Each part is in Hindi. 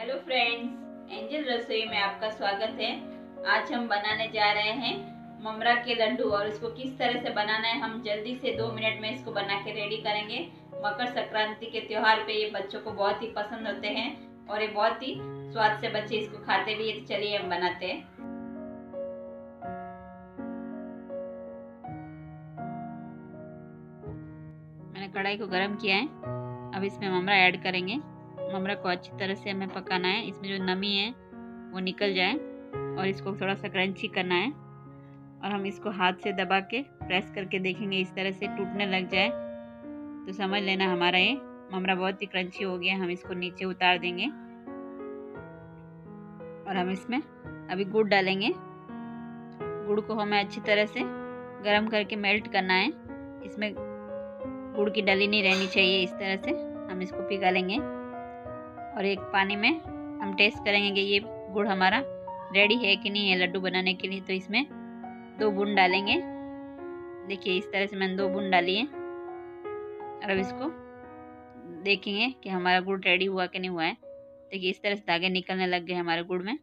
हेलो फ्रेंड्स, एंजल रसोई में आपका स्वागत है। आज हम बनाने जा रहे हैं ममरा के लड्डू और इसको किस तरह से बनाना है हम जल्दी से 2 मिनट में इसको बना के रेडी करेंगे। मकर संक्रांति के त्योहार पे ये बच्चों को बहुत ही पसंद होते हैं और ये बहुत ही स्वाद से बच्चे इसको खाते भी है। चलिए हम बनाते हैं। मैंने कढ़ाई को गर्म किया है, अब इसमें ममरा ऐड करेंगे। ममरा को अच्छी तरह से हमें पकाना है, इसमें जो नमी है वो निकल जाए और इसको थोड़ा सा क्रंची करना है। और हम इसको हाथ से दबा के प्रेस करके देखेंगे, इस तरह से टूटने लग जाए तो समझ लेना हमारा ये ममरा बहुत ही क्रंची हो गया। हम इसको नीचे उतार देंगे और हम इसमें अभी गुड़ डालेंगे। गुड़ को हमें अच्छी तरह से गर्म करके मेल्ट करना है, इसमें गुड़ की डली नहीं रहनी चाहिए। इस तरह से हम इसको पिघला लेंगे और एक पानी में हम टेस्ट करेंगे कि ये गुड़ हमारा रेडी है कि नहीं है लड्डू बनाने के लिए। तो इसमें 2 बूंद डालेंगे। देखिए इस तरह से मैंने 2 बूंद डाली है और अब इसको देखेंगे कि हमारा गुड़ रेडी हुआ कि नहीं हुआ है। देखिए इस तरह से धागे निकलने लग गए हमारे गुड़ में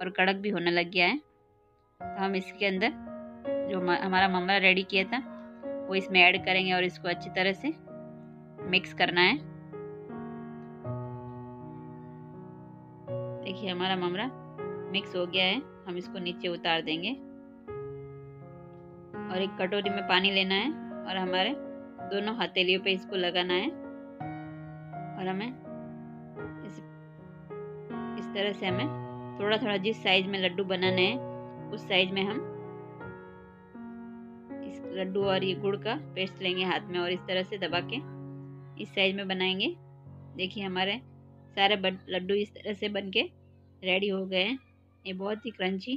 और कड़क भी होने लग गया है। तो हम इसके अंदर जो हमारा ममरा रेडी किया था वो इसमें ऐड करेंगे और इसको अच्छी तरह से मिक्स करना है। देखिए हमारा ममरा मिक्स हो गया है, हम इसको नीचे उतार देंगे। और एक कटोरी में पानी लेना है और हमारे दोनों हथेलियों पे इसको लगाना है और हमें इस तरह से हमें थोड़ा थोड़ा जिस साइज में लड्डू बनाने हैं उस साइज में हम इस लड्डू और ये गुड़ का पेस्ट लेंगे हाथ में और इस तरह से दबा के इस साइज में बनाएंगे। देखिए हमारे सारे लड्डू इस तरह से बन के रेडी हो गए हैं। ये बहुत ही क्रंची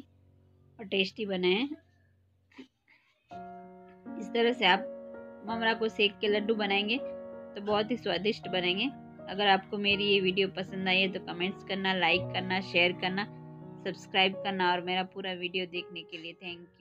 और टेस्टी बने हैं। इस तरह से आप ममरा को सेक के लड्डू बनाएंगे तो बहुत ही स्वादिष्ट बनेंगे। अगर आपको मेरी ये वीडियो पसंद आई है तो कमेंट्स करना, लाइक करना, शेयर करना, सब्सक्राइब करना और मेरा पूरा वीडियो देखने के लिए थैंक यू।